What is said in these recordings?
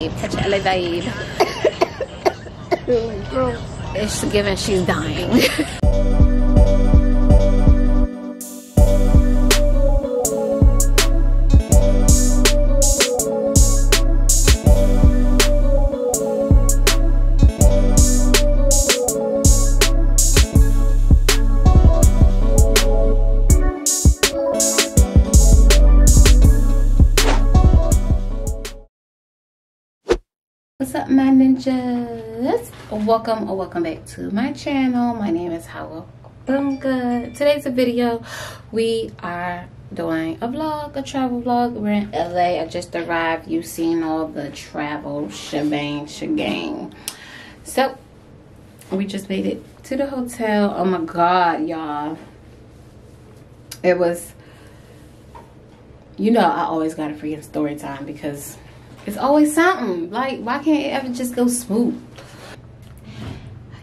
Touch it, Levi. It's given she's dying. Ninjas, welcome or welcome back to my channel. My name is Hawa Bunga. Today's video, we are doing a vlog, a travel vlog. We're in LA. I just arrived. You've seen all the travel shebang. So we just made it to the hotel. Oh my god, y'all, it was, you know, I always got a freaking story time because it's always something. Like, why can't it ever just go smooth?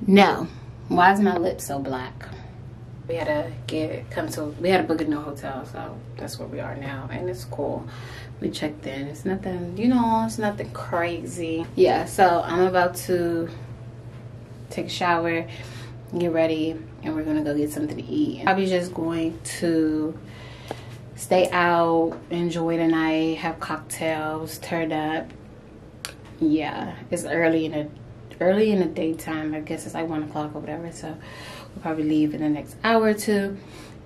No. Why is my lip so black? We had to book a new hotel, so that's where we are now, and it's cool. We checked in. It's nothing, you know, it's nothing crazy. Yeah, so I'm about to take a shower, get ready, and we're gonna go get something to eat. Probably just going to stay out, enjoy the night, have cocktails, turn up. Yeah, it's early in the daytime. I guess it's like 1 o'clock or whatever, so we'll probably leave in the next hour or two.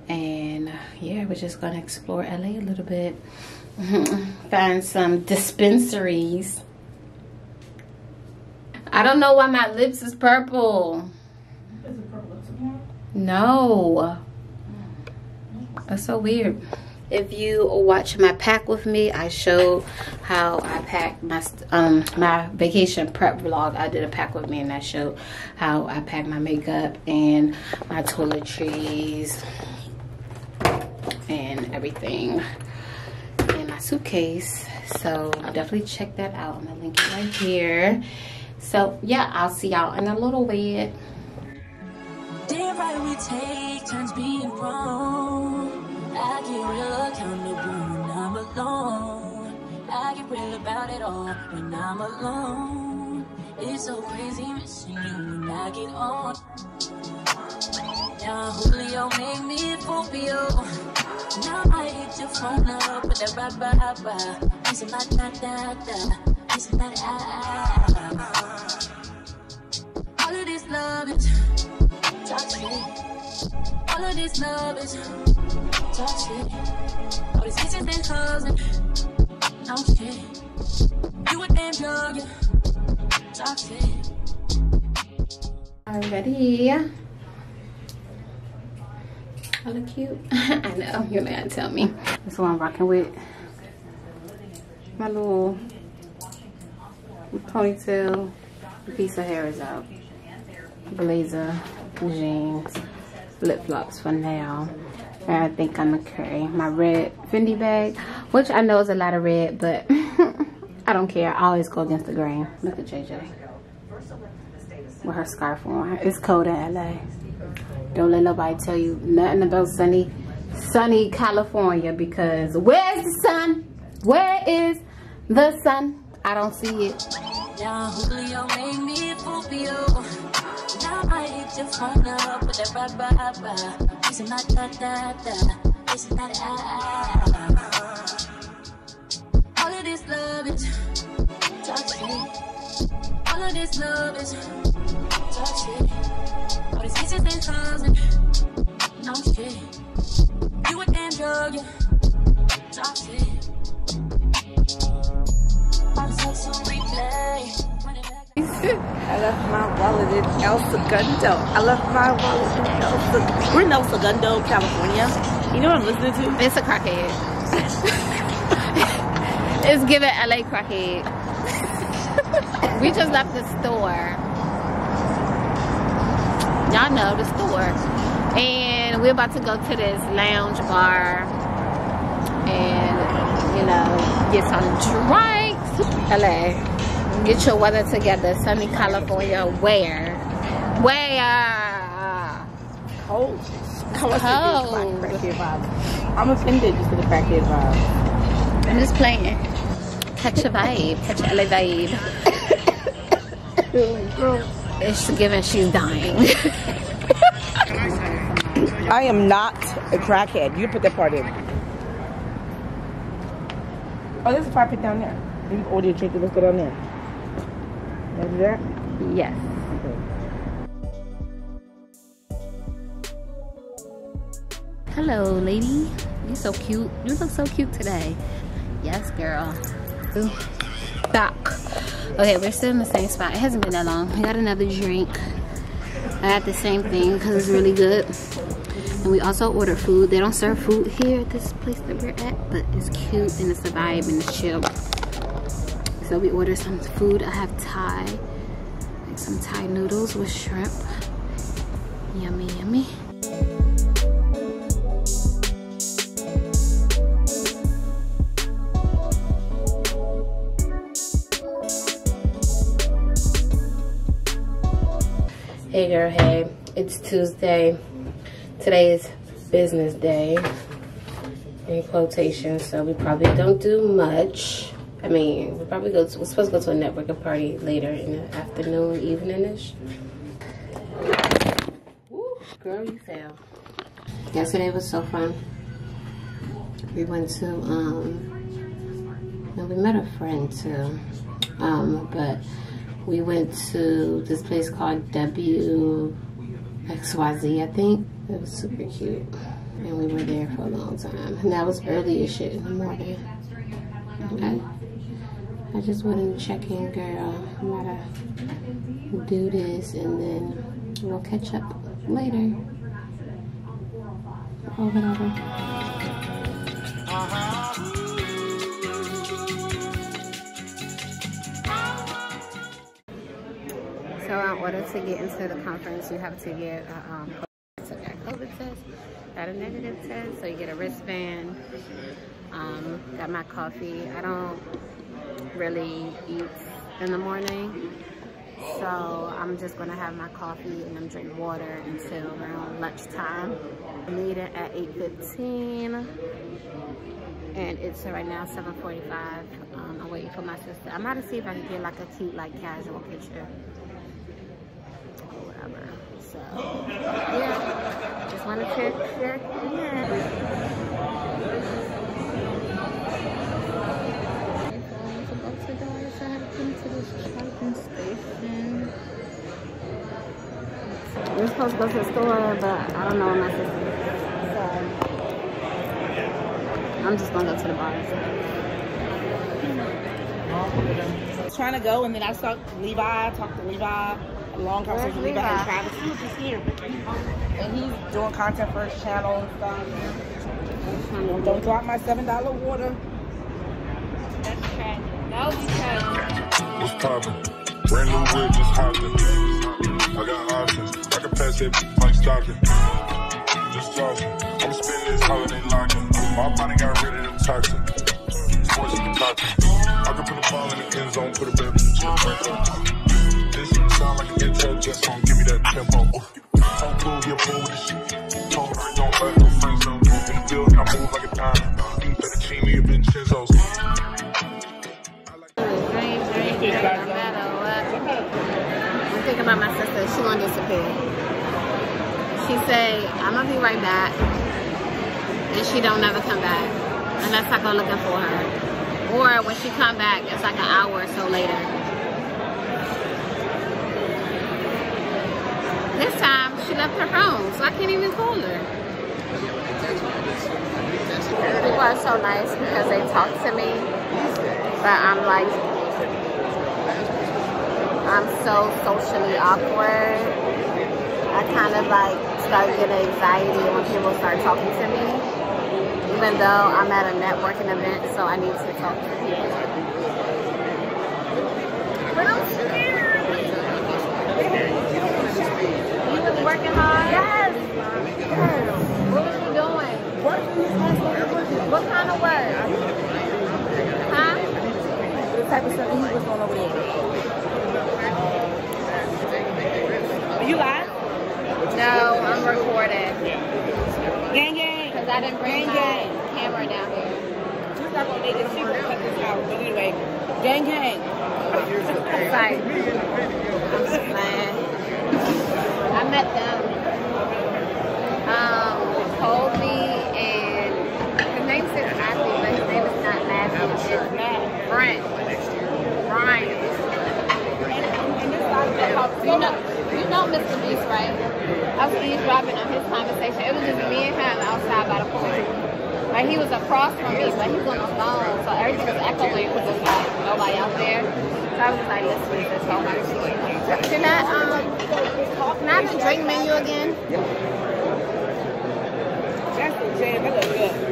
And yeah, we're just gonna explore LA a little bit. Find some dispensaries. I don't know why my lips is purple. Is it purple lips again? No, that's so weird. If you watch my pack with me, I showed how I packed my vacation prep vlog. I did a pack with me and I showed how I packed my makeup and my toiletries and everything in my suitcase. So definitely check that out. I'm gonna link it right here. So yeah, I'll see y'all in a little bit. Day right, we take turns being wrong. I get real accountable when I'm alone. I get real about it all when I'm alone. It's so crazy missing you when I get on. Now Julio made me Fobio. Now I hit your phone up with a rah-rah-rah. It's my da-da-da, it's my da-da-da. All of this love is toxic. All of this love is toxic. All these bitches and cousin. No shit. You a damn drug, yeah. Toxic. Already. I look cute. I know, you're gonna tell me. That's what I'm rocking with. My little ponytail, piece of hair is out. Blazer, jeans, flip flops for now. I think I'm gonna carry my red Fendi bag, which I know is a lot of red, but I don't care. I always go against the grain. Look at JJ with her scarf on. It's cold in LA. Don't let nobody tell you nothing about sunny California, because where's the sun? Where is the sun? I don't see it. Now Julio made me Fobio. Now I hit your phone up with a rah-rah-rah. It's my da-da-da, it's my da-da-da. All of this love is toxic. All of this love is toxic. All these bitches and cousin. No shit. You a damn drug, yeah. Toxic. I'm so replay. I left my wallet in El Segundo. I left my wallet in El Segundo. We're in El Segundo, California. You know what I'm listening to? It's a crackhead. It's giving LA crackhead. We just left the store. Y'all know the store. And we're about to go to this lounge bar and, you know, get some drinks. LA. Get your weather together, sunny California. Where? Cold. Cold. I'm offended just for the crackhead vibe. I'm just playing. Catch a vibe. Catch a LA vibe. Oh, it's given she's dying. I am not a crackhead. You put that part in. Oh, there's a fire pit down there. You can order your drink and let's go down there. You want to do that? Yes. Okay. Hello, lady. You're so cute. You look so cute today. Yes, girl. Back. Okay, we're still in the same spot. It hasn't been that long. We got another drink. I had the same thing because it's really good. And we also ordered food. They don't serve food here at this place that we're at, but it's cute and it's a vibe and it's chill. So we ordered some food. I have Thai, like some Thai noodles with shrimp. Yummy, yummy. Hey girl, hey, it's Tuesday. Today is business day, in quotation, so we probably don't do much. I mean, we're supposed to go to a networking party later in the afternoon, evening-ish. Woo, girl, you fell. Yesterday was so fun. We went to, no, we met a friend too, but we went to this place called W X Y Z, I think. It was super cute. And we were there for a long time. And that was early as shit in the morning. I just wanted to check in, girl. I'm gonna do this and then we'll catch up later. Over and over. So in order to get into the conference, you have to get a COVID test, got a negative test, so you get a wristband. Got my coffee. I don't really eat in the morning, so I'm just gonna have my coffee and then drink water until around lunchtime. Meeting at 8:15, and it's right now 7:45. I'm waiting for my sister. I'm gonna see if I can get like a cute, like casual picture. So, yeah, just wanted to check in. It's about $2. I had to come to this charging station. We're supposed to go to the store, but I don't know what my sister is. So, I'm just gonna go to the bar. So. I was trying to go, and then I talked to Levi. Long conversation with Travis. He was just here, and he's doing content for his channel and stuff. Don't drop my $7 water. That's tragic. That would be tragic. What's poppin'? Brand new whip, just hoppin'. I got options. I can pass it like stocking. Just talking. I'm spending this holiday locking. My body got rid of them toxins. Sports in the pocket. I can put a ball in the end zone, put a baby to the sound like an intro, just don't give me that tempo. Don't move your booties. Don't hurt, don't hurt your friends. Don't move in the building, I move like a dime. Fettuccine and Vincenzo's. Drink, no matter what. I'm thinking about my sister, she won't disappear. She say, I'm gonna be right back. And she don't never come back. Unless I go looking for her. Or when she come back, it's like an hour or so later. This time, she left her phone, so I can't even call her. People are so nice because they talk to me, but I'm like, I'm so socially awkward. I kind of like start getting anxiety when people start talking to me, even though I'm at a networking event, so I need to talk to people. But I'm scared. You really working hard? Yes. Girl, what was you doing? What kind of work? Huh? The type of stuff you was going over there. You live? No, I'm recording. Gang gang. Because I didn't bring my camera down here. We're not going to make it cheaper to cut this out. But anyway. Gang, gang. Sorry. I'm just playing. I met them. Colby and his name says Matthew, but his name is not Matthew. It's Matt. Brent. Brian. And this guy said, you know Mr. Beast, right? I was eavesdropping on his conversation. It was just me and him outside by the pool. Like, he was across from me, but he was on the phone, so everything was echoing because there's like nobody out there. So I was like, listen to this whole much. Can I have a drink menu again? That's the jam, that looks good.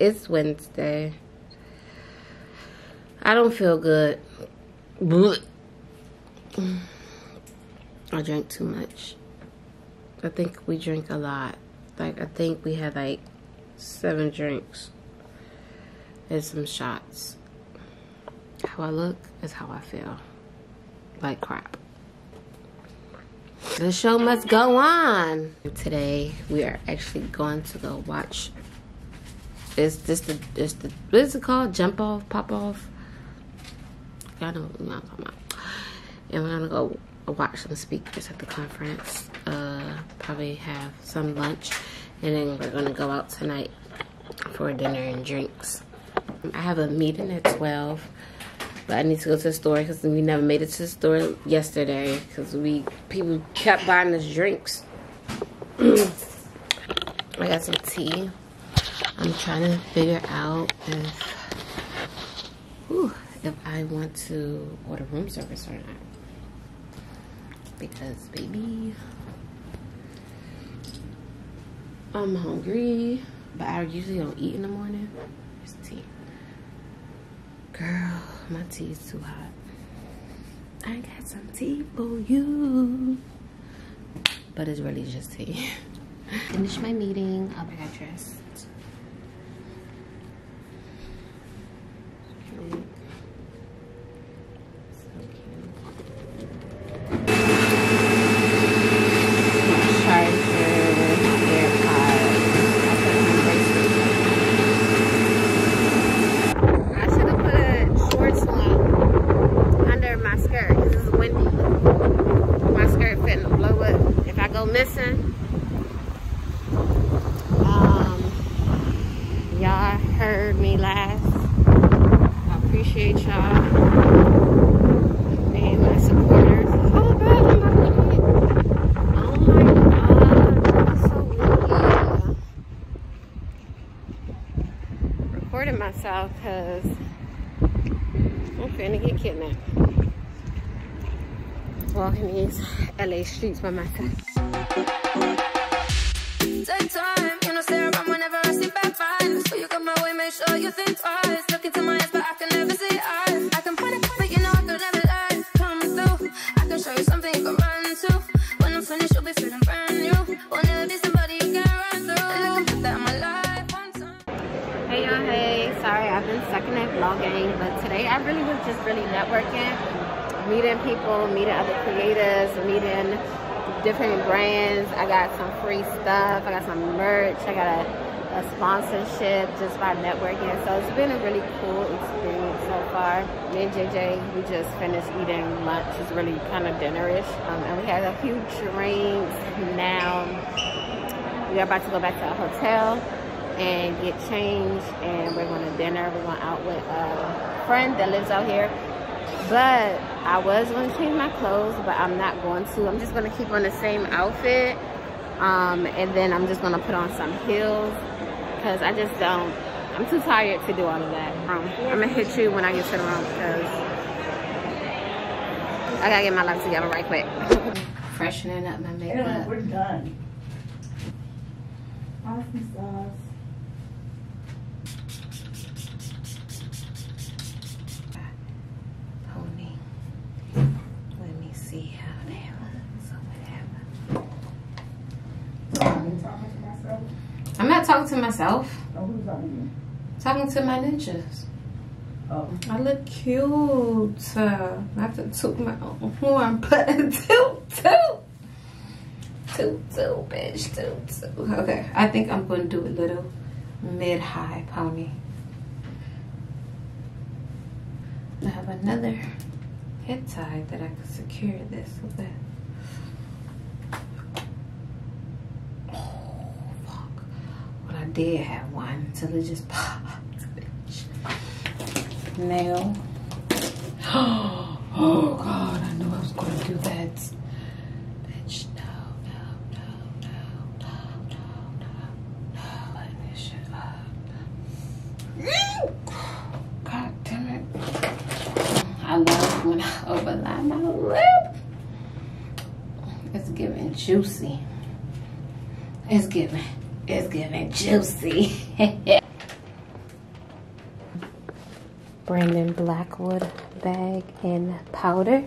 It's Wednesday. I don't feel good. I drank too much. I think we drink a lot. Like, I think we had like 7 drinks and some shots. How I look is how I feel. Like crap. The show must go on. Today we are actually going to go watch. What is it called? Jump off, pop off? I don't know what I'm talking about. And we're gonna go watch some speakers at the conference. Probably have some lunch. And then we're gonna go out tonight for dinner and drinks. I have a meeting at 12. But I need to go to the store because we never made it to the store yesterday. Because people kept buying us drinks. I got some tea. I'm trying to figure out if I want to order room service or not. Because, baby, I'm hungry. But I usually don't eat in the morning. It's tea. Girl, my tea is too hot. I got some tea for you. But it's really just tea. Finish my meeting. I'll be dressed. Because I'm finna get kidnapped. Walking these LA streets by myself. Take time, you know, stare around whenever I see bad vibes. So you come my way, make sure you think twice. Look into my eyes, but I can never see eyes. I can point it, but you know I could never lie. Come through, I can show you something you can run to. When I'm finished, you'll be feeling brand new. Will never be somebody you can run through. And I can put that in my life. Sorry, I've been sucking at vlogs. all gang, but today I really was just really networking, meeting people, meeting other creators, meeting different brands. I got some free stuff, I got some merch, I got a sponsorship just by networking. So it's been a really cool experience so far. Me and JJ, we just finished eating lunch. It's really kind of dinnerish, and we had a few drinks. Now we are about to go back to our hotel and get changed, and we're going to dinner. We're going out with a friend that lives out here, but I was going to change my clothes, but I'm not going to. I'm just going to keep on the same outfit, and then I'm just going to put on some heels because I just don't, I'm too tired to do all of that. I'm going to hit you when I get to the room because I got to get my life together right quick. Freshening up my makeup. Yeah, we're done. Awesome sauce. I'm not talking to myself. Oh, who's talking to you? Talking to my ninjas. Oh. I look cute. I have to toot my own horn, but toot, bitch, toot. Okay, I think I'm gonna do a little mid-high pony. I have another head tie that I could secure this with. Did have one till it just popped, bitch. Nail. Oh God, I knew I was going to do that. Bitch, no. Lighten this shit up. God damn it. I love when I overline my lip. It's giving juicy. It's giving juicy. Brandon Blackwood bag and powder.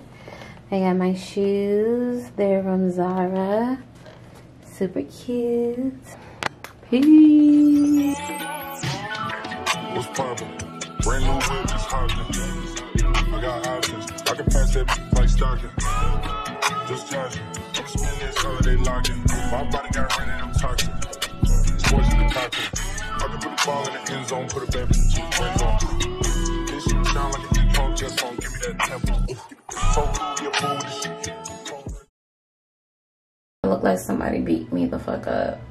I got my shoes. They're from Zara. Super cute. Peace. What's poppin'? Brand new whip is poppin'. I got options. I can pass that like stocking. Just joshin'. I'm spinning this holiday locking. My body got rid of them toxins. I can put the ball in the end zone, put it back in the two-friends on. This shit sound like a e-pong, just on, give me that tempo. I look like somebody beat me the fuck up.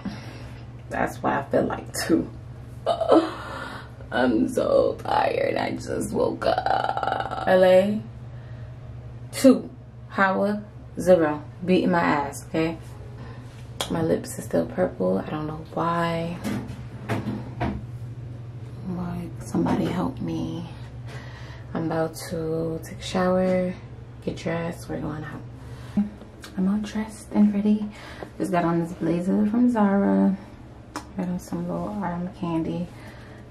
That's why I feel like too. I'm so tired, I just woke up. LA, 2 hour 0, beating my ass, okay? My lips are still purple. I don't know why. Like, somebody help me. I'm about to take a shower, get dressed. We're going out. I'm all dressed and ready. Just got on this blazer from Zara. Got on some little arm candy.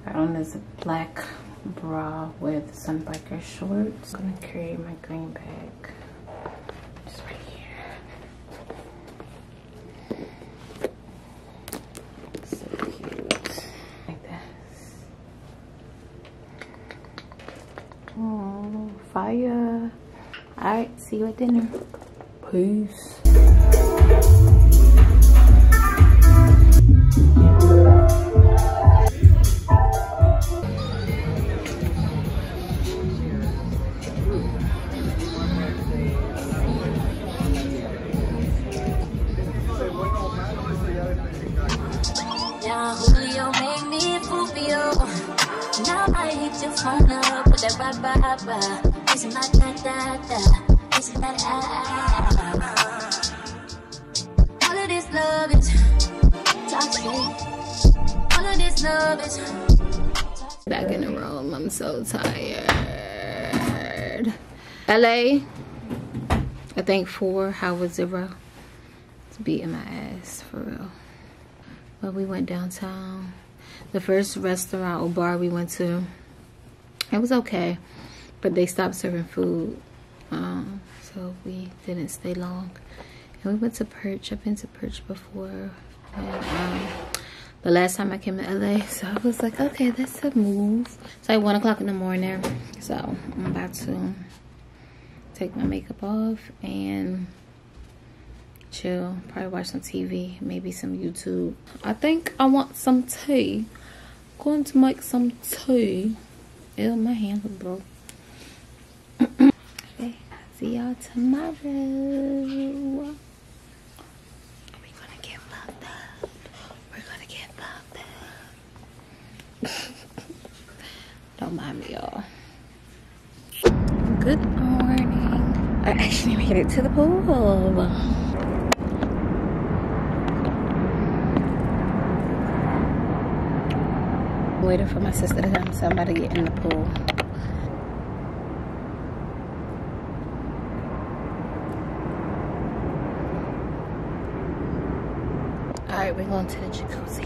Got on this black bra with some biker shorts. I'm gonna carry my green bag. Fire. Alright, see you at dinner. Peace. Now Julio made me Fubio. Now I hit your phone up with that ba-ba-ba. It's my da-da-da, it's my da-da-da. All of this love is toxic. All of this love is toxic. Back in the room, I'm so tired. LA, I think 4 hours 0. It's beating my ass, for real. But we went downtown. The first restaurant or bar we went to, it was okay. But they stopped serving food, so we didn't stay long. And we went to Perch. I've been to Perch before. And, the last time I came to LA. So I was like, okay, that's a move. It's like 1 o'clock in the morning. So I'm about to take my makeup off and chill, probably watch some TV, maybe some YouTube. I think I want some tea. Going to make some tea. Ew, my hands are broke. Okay, see y'all tomorrow. We're gonna get fucked up. We're gonna get fucked up. Don't mind me, y'all. Good morning. I actually made it to the pool. Waiting for my sister to come, so I'm about to get in the pool. All right, we're going to the jacuzzi.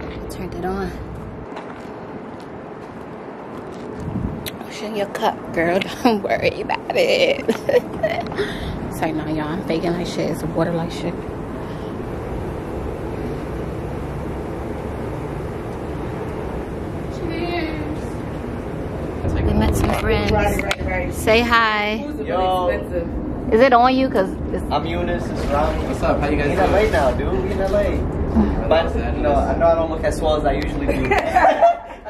I turned it on. What's in your cup, girl? Don't worry about it. It's like, no, y'all, I'm faking like shit. It's water like shit. Right. Say hi. Yo. Is it on you? Cause it's... I'm Eunice. It's Ronnie. What's up? How you guys doing? We in LA now, dude. We in LA. But you know, I know I don't look as swell as I usually do. I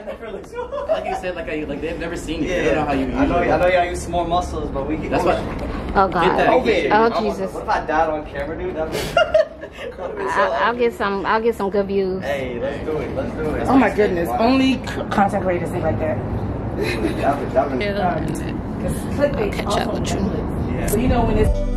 never look swell. Like you said, like they've never seen you. Yeah. They don't know how you. I know y'all use small muscles, but we. That's what. Oh God. Oh Jesus. What if I died on camera, dude? I'll get some. I'll get some good views. Hey, let's do it. Let's do it. Oh my goodness. Wow. Only content creators think like that. I'll catch up with you. So you know when it's